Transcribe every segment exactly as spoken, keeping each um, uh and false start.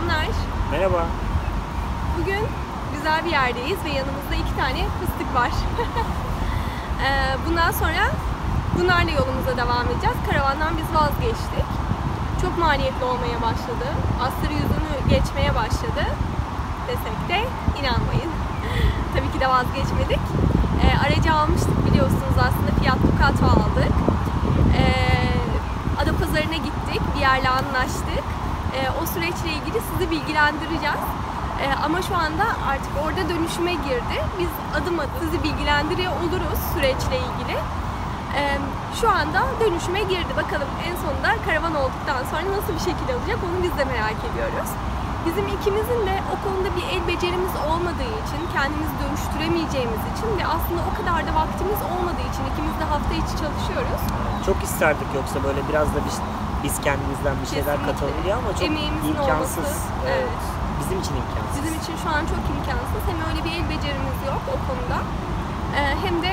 Selamlar. Merhaba. Bugün güzel bir yerdeyiz ve yanımızda iki tane fıstık var. Bundan sonra bunlarla yolumuza devam edeceğiz. Karavandan biz vazgeçtik. Çok maliyetli olmaya başladı. Astarı yüzünü geçmeye başladı desek de inanmayın. Tabii ki de vazgeçmedik. Aracı almıştık biliyorsunuz, aslında Fiat Ducato aldık. Adapazarı'na gittik, bir yerle anlaştık. O süreçle ilgili sizi bilgilendireceğiz. Ama şu anda artık orada dönüşüme girdi. Biz adım adım sizi bilgilendiriyor oluruz süreçle ilgili. Şu anda dönüşüme girdi. Bakalım en sonunda karavan olduktan sonra nasıl bir şekil alacak, onu biz de merak ediyoruz. Bizim ikimizin de o konuda bir el becerimiz olmadığı için, kendimizi dönüştüremeyeceğimiz için ve aslında o kadar da vaktimiz olmadığı için ikimiz de hafta içi çalışıyoruz. Çok isterdik yoksa böyle biraz da biz, biz kendimizden bir şeyler katalım diye, ama çok emeğimizin imkansız. Olması, evet. Bizim için imkansız. Bizim için şu an çok imkansız. Hem öyle bir el becerimiz yok o konuda, hem de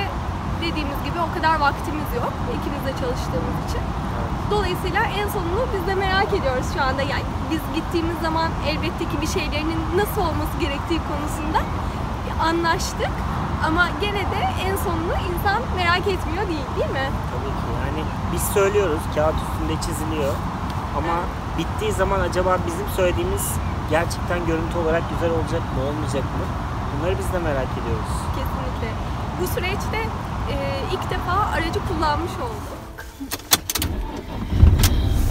dediğimiz gibi o kadar vaktimiz yok ikimiz de çalıştığımız için. Dolayısıyla en sonunu biz de merak ediyoruz şu anda. Yani biz gittiğimiz zaman elbette ki bir şeylerin nasıl olması gerektiği konusunda anlaştık. Ama gene de en sonunu insan merak etmiyor değil, değil mi? Tabii ki. Yani biz söylüyoruz, kağıt üstünde çiziliyor. Ama evet, bittiği zaman acaba bizim söylediğimiz gerçekten görüntü olarak güzel olacak mı, olmayacak mı? Bunları biz de merak ediyoruz. Kesinlikle. Bu süreçte e, ilk defa aracı kullanmış olduk.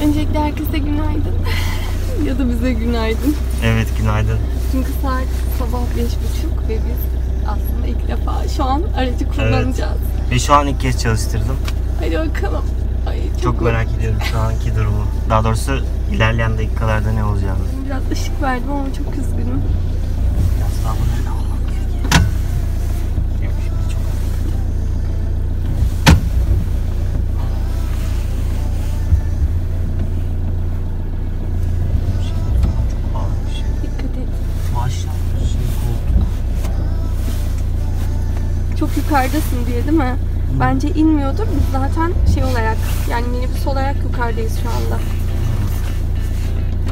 Öncelikle herkese günaydın. Ya da bize günaydın. Evet, günaydın. Çünkü saat sabah beş buçuk ve biz aslında ilk defa şu an aracı kullanacağız. Evet. Ve şu an ilk kez çalıştırdım. Hadi bakalım. Ay, çok çok merak ediyorum şu anki durumu. Daha doğrusu ilerleyen dakikalarda ne olacağını. Biraz ışık verdim ama çok üzgünüm. Biraz daha bunlarla olmam gerekiyor. Yok, şimdi çok yukarıdasın diye, değil mi? Bence inmiyordur. Biz zaten şey olarak, yani minibüs olarak yukarıdayız şu anda.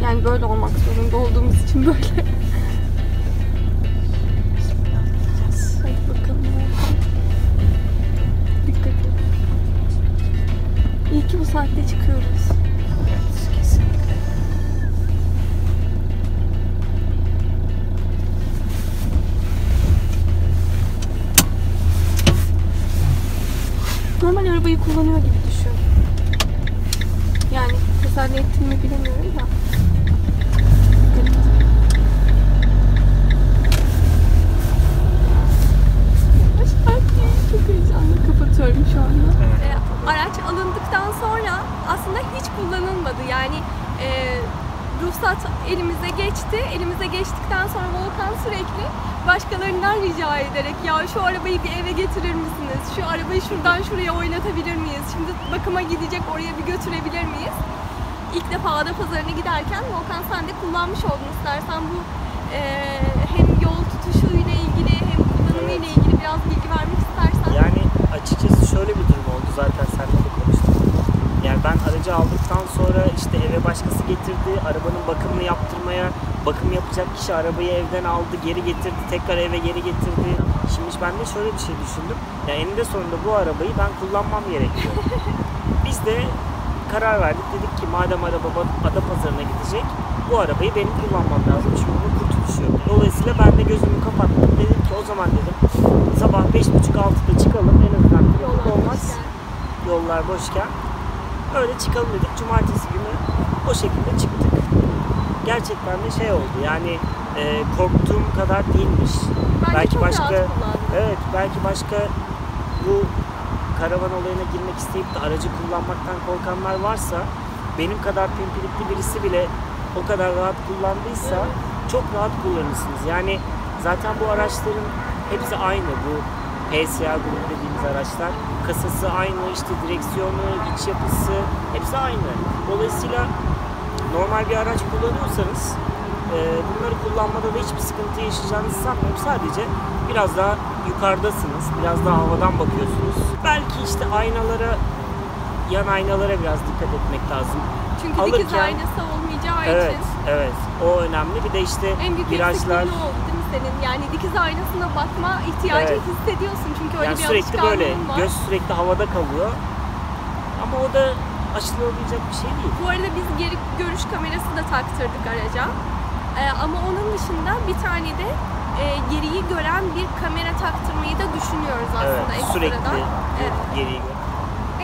Yani böyle olmak zorunda olduğumuz için böyle. Hadi bakalım. Dikkat et. İyi ki bu saatte çıkıyoruz. Evet, kesinlikle. Normal arabayı kullanıyor gibi düşün. Yani tesadüf ettim mi bilemiyorum da. Çok heyecanlı, kapatıyorum şu anda. E, araç alındıktan sonra aslında hiç kullanılmadı. Yani e, ruhsat elimize geçti. Elimize geçtikten sonra Volkan sürekli başkalarından rica ederek, ya şu arabayı bir eve getirir misiniz? Şu arabayı şuradan şuraya oynatabilir miyiz? Şimdi bakıma gidecek, oraya bir götürebilir miyiz? İlk defa Adapazarı'na giderken Volkan sen de kullanmış oldun. İstersen bu e, hem yol tutuşuyla ilgili hem kullanımıyla ilgili biraz bilgi vermek istersen. Yani açıkçası şöyle bir durum oldu, zaten seninle de konuştuk. Yani ben aracı aldıktan sonra işte eve başkası getirdi, arabanın bakımını yaptırmaya, bakım yapacak kişi arabayı evden aldı, geri getirdi, tekrar eve geri getirdi. Şimdi ben de şöyle bir şey düşündüm. Ya eninde sonunda bu arabayı ben kullanmam gerekiyor. Biz de karar verdik, dedik ki madem araba Adapazarı'na gidecek, bu arabayı benim kullanmam lazım. Çünkü bu kurtuluş yok. Dolayısıyla ben de gözümü kapattım. Dedim ki o zaman dedim sabah beş buçuk altıda çıkalım, en azından yollar olmaz. Boşken. Yollar boşken. Öyle çıkalım dedik. Cumartesi günü o şekilde çıktık. Gerçekten de şey oldu. Yani e, korktuğum kadar değilmiş. Bence belki başka evet, belki başka bu karavan olayına girmek isteyip de aracı kullanmaktan korkanlar varsa, benim kadar pimpirikli birisi bile o kadar rahat kullandıysa, evet, çok rahat kullanırsınız. Yani zaten bu araçların hepsi aynı. Bu P S A grubu dediğimiz araçlar. Kasası aynı, işte direksiyonu, iç yapısı hepsi aynı. Dolayısıyla normal bir araç kullanıyorsanız e, bunları kullanmada da hiçbir sıkıntı yaşayacağınızı sanmıyorum. Sadece biraz daha yukarıdasınız, biraz daha havadan bakıyorsunuz. Belki işte aynalara, yan aynalara biraz dikkat etmek lazım. Çünkü alırken, dikiz aynası olmayacağı olacağı evet, için. Evet, o önemli. Bir de işte en büyük virajlar... En oldu değil mi senin? Yani dikiz aynasına bakma ihtiyacı evet. hissediyorsun. Çünkü öyle yani bir alışkanlığın böyle, var. Göz sürekli havada kalıyor. Ama o da aşılabilecek bir şey değil. Bu arada biz geri görüş kamerası da taktırdık araca. Ee, ama onun dışında bir tane de e, geriyi gören bir kamera taktırmayı da düşünüyoruz aslında. Evet, sürekli evet. geriyi gören.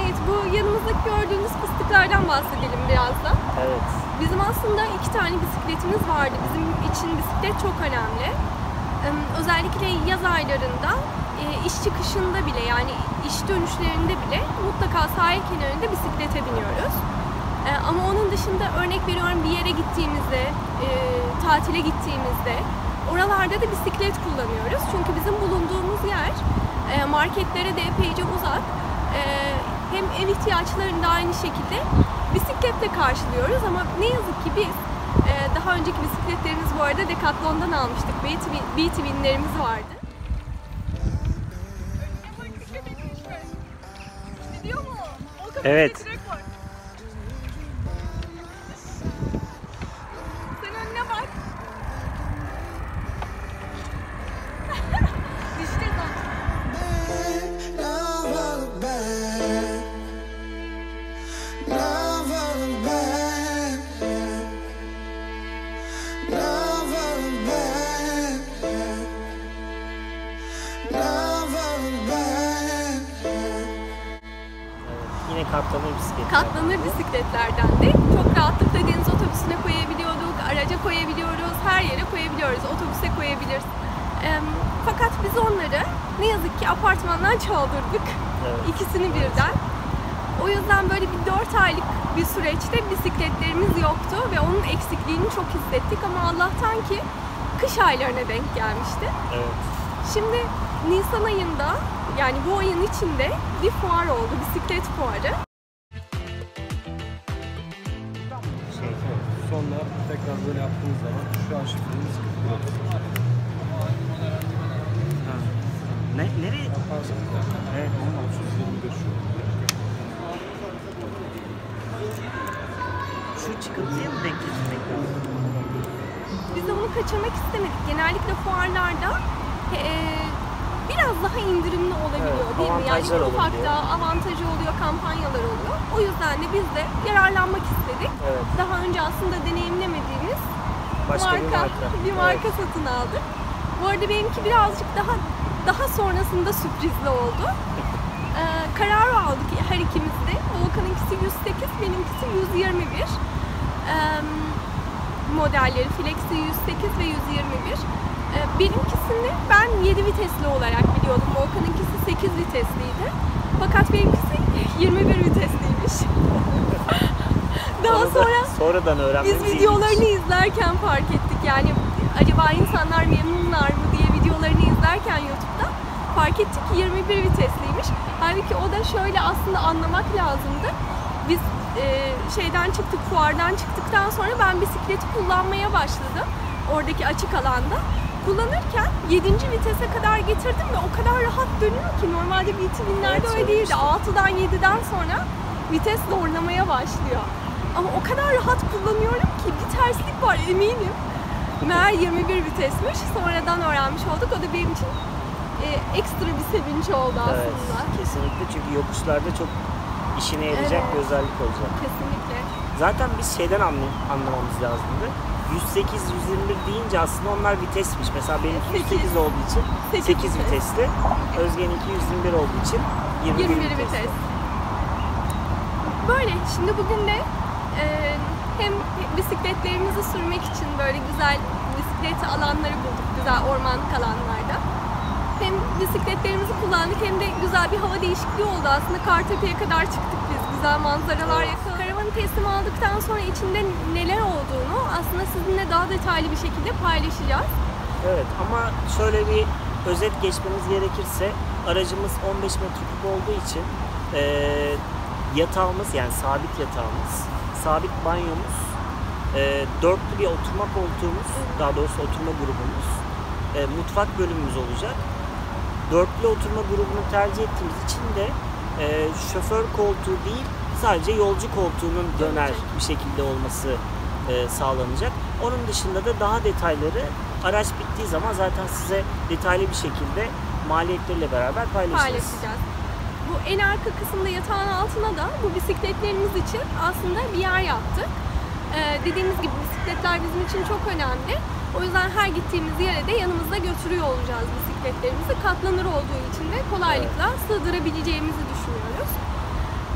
Evet, bu yanımızdaki gördüğünüz fıstıklardan bahsedelim biraz da. Evet. Bizim aslında iki tane bisikletimiz vardı. Bizim için bisiklet çok önemli. Ee, özellikle yaz aylarında, e, iş çıkışında bile yani iş dönüşlerinde bile mutlaka sahil kenarında bisiklete biniyoruz. Ee, ama onun dışında örnek veriyorum bir yere gittiğimizde, e, tatile gittiğimizde oralarda da bisiklet kullanıyoruz. Çünkü bizim bulunduğumuz yer e, marketlere de epeyce uzak. E, hem ev ihtiyaçlarını da aynı şekilde bisikletle karşılıyoruz ama ne yazık ki biz e, daha önceki bisikletlerimiz bu arada Decathlon'dan almıştık. B-Twin'lerimiz vardı. Evet. Katlanır bisikletler. Katlanır bisikletlerden de çok rahatlıkla deniz otobüsüne koyabiliyorduk, araca koyabiliyoruz, her yere koyabiliyoruz, otobüse koyabiliriz. E, fakat biz onları ne yazık ki apartmandan çaldırdık. Evet. İkisini evet. birden. O yüzden böyle bir dört aylık bir süreçte bisikletlerimiz yoktu ve onun eksikliğini çok hissettik ama Allah'tan ki kış aylarına denk gelmişti. Evet. Şimdi Nisan ayında yani bu ayın içinde bir fuar oldu, bisiklet fuarı. Şey, sonra tekrar böyle yaptığınız zaman şu an şifreniz kırılıyor. Ne? Nereye? Yaparsanız yani. Evet, otuz yirmi beş şu an. Şu çıkıntıya mı denk getirmek lazım? Biz de bunu kaçırmak istemedik. Genellikle fuarlarda Ee, biraz daha indirimli olabiliyor evet, değil mi? Yani ufak da avantajı oluyor, kampanyalar oluyor. O yüzden de biz de yararlanmak istedik. Evet. Daha önce aslında deneyimlemediğimiz Başka marka, bir marka, bir marka evet. satın aldık. Bu arada benimki birazcık daha daha sonrasında sürprizli oldu. ee, karar aldık her ikimiz de. Volkan'ınkisi yüz sekiz, benimkisi yüz yirmi bir. Ee, modelleri Flex'i yüz sekiz ve yüz yirmi bir. Benimkisini ben yedi vitesli olarak biliyordum. Volkan'ınkisi sekiz vitesliydi. Fakat benimkisi yirmi bir vitesliymiş. Daha Onu sonra sonradan biz videolarını iyiymiş. izlerken fark ettik. Yani acaba insanlar memnunlar mı diye videolarını izlerken YouTube'da fark ettik ki yirmi bir vitesliymiş. Halbuki o da şöyle aslında anlamak lazımdı. Biz e, şeyden çıktık, fuardan çıktıktan sonra ben bisikleti kullanmaya başladım. Oradaki açık alanda. Kullanırken yedinci vitese kadar getirdim ve o kadar rahat dönüyor ki normalde B-Twin'lerde evet, öyle değildi. altıdan yediden sonra vites zorlamaya başlıyor. Ama o kadar rahat kullanıyorum ki bir terslik var eminim. Meğer yirmi bir vitesmiş. Sonradan öğrenmiş olduk. O da benim için e, ekstra bir sevinç oldu aslında. Evet, kesinlikle çünkü yokuşlarda çok işine yarayacak evet. bir özellik olacak. Kesinlikle. Zaten biz şeyden anlamamız lazımdı. yüz sekiz yüz yirmi bir deyince aslında onlar vitesmiş. Mesela benimki yüz sekiz olduğu için sekiz vitesli. Özge'ninki yüz yirmi bir olduğu için yirmi bir vites. Böyle şimdi bugün de e, hem bisikletlerimizi sürmek için böyle güzel bisiklet alanları bulduk. Güzel ormanlık alanlarda. Hem bisikletlerimizi kullandık hem de güzel bir hava değişikliği oldu. Aslında Kartepe'ye kadar çıktık biz. Güzel manzaralar yakaladık. Karavanı teslim aldıktan sonra içinde neler olduğunu aslında sizinle daha detaylı bir şekilde paylaşacağız. Evet ama şöyle bir özet geçmemiz gerekirse aracımız on beş metreküp olduğu için e, yatağımız yani sabit yatağımız, sabit banyomuz, e, dörtlü bir oturma koltuğumuz, daha doğrusu oturma grubumuz, e, mutfak bölümümüz olacak. Dörtlü oturma grubunu tercih ettiğimiz için de e, şoför koltuğu değil sadece yolcu koltuğunun döner bir şekilde olması sağlanacak. Onun dışında da daha detayları araç bittiği zaman zaten size detaylı bir şekilde maliyetleriyle beraber paylaşacağız. Bu en arka kısımda yatağın altına da bu bisikletlerimiz için aslında bir yer yaptık. Ee, dediğimiz gibi bisikletler bizim için çok önemli. O yüzden her gittiğimiz yere de yanımızda götürüyor olacağız bisikletlerimizi. Katlanır olduğu için de kolaylıkla evet. sığdırabileceğimizi düşünüyoruz.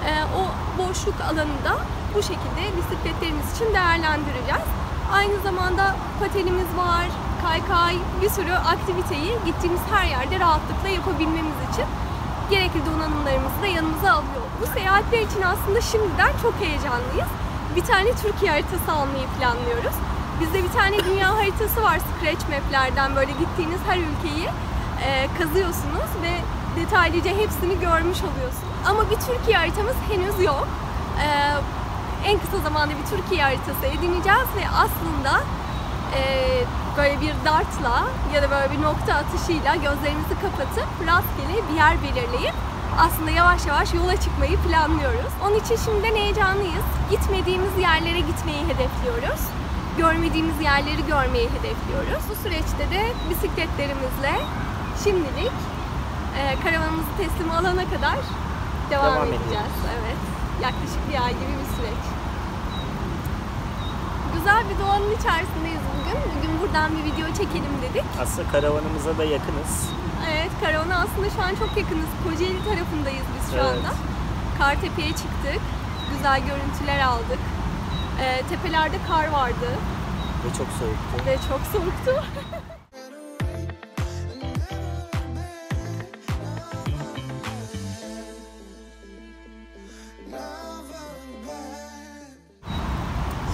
Ee, o boşluk alanında bu şekilde bisikletlerimiz için değerlendireceğiz. Aynı zamanda patelimiz var, kaykay, bir sürü aktiviteyi gittiğimiz her yerde rahatlıkla yapabilmemiz için gerekli donanımlarımızı da yanımıza alıyor. Bu seyahatler için aslında şimdiden çok heyecanlıyız. Bir tane Türkiye haritası almayı planlıyoruz. Bizde bir tane dünya haritası var Scratch Map'lerden, böyle gittiğiniz her ülkeyi e, kazıyorsunuz ve detaylıca hepsini görmüş oluyorsunuz. Ama bir Türkiye haritamız henüz yok. E, en kısa zamanda bir Türkiye haritası edineceğiz ve aslında e, böyle bir dartla ya da böyle bir nokta atışıyla gözlerimizi kapatıp rastgele bir yer belirleyip aslında yavaş yavaş yola çıkmayı planlıyoruz. Onun için şimdiden heyecanlıyız. Gitmediğimiz yerlere gitmeyi hedefliyoruz. Görmediğimiz yerleri görmeyi hedefliyoruz. Bu süreçte de bisikletlerimizle şimdilik e, karavanımızı teslim alana kadar devam, devam edeceğiz. edeceğiz. Evet, yaklaşık bir ay gibi bir süreç. Güzel bir doğanın içerisindeyiz bugün. Bugün buradan bir video çekelim dedik. Aslında karavanımıza da yakınız. Evet, karavana aslında şu an çok yakınız. Kocaeli tarafındayız biz şu evet. anda. Kartepe'ye çıktık. Güzel görüntüler aldık. E, tepelerde kar vardı. Ve çok soğuktu. Ve çok soğuktu.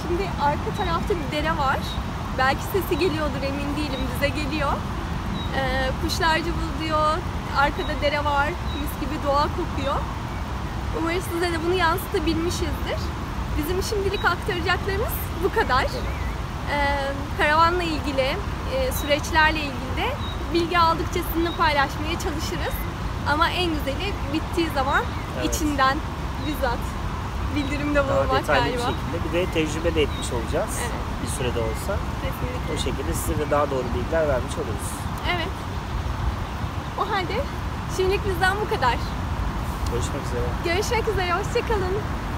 Şimdi arka tarafta bir dere var. Belki sesi geliyordur, emin değilim. Bize geliyor. E, kuşlar cıvıldıyor. Arkada dere var. Mis gibi doğa kokuyor. Umarım size de bunu yansıtabilmişizdir. Bizim şimdilik aktaracaklarımız bu kadar. Ee, karavanla ilgili, e, süreçlerle ilgili de bilgi aldıkça sizinle paylaşmaya çalışırız. Ama en güzeli bittiği zaman evet. içinden bizzat bildirimde bulunmak galiba. Bir şekilde bir de tecrübe de etmiş olacağız. Evet. Bir sürede olsa. Kesinlikle. O şekilde size de daha doğru bilgiler vermiş oluruz. Evet. O halde şimdilik bizden bu kadar. Görüşmek üzere. Görüşmek üzere. Hoşça kalın.